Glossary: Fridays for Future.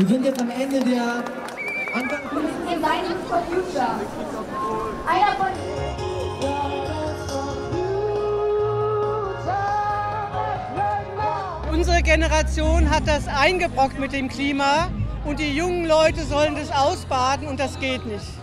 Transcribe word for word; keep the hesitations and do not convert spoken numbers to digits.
Wir sind jetzt am Ende der Anfang. Wir sind hier Fridays for Future. Einer von ihnen. Unsere Generation hat das eingebrockt mit dem Klima und die jungen Leute sollen das ausbaden und das geht nicht.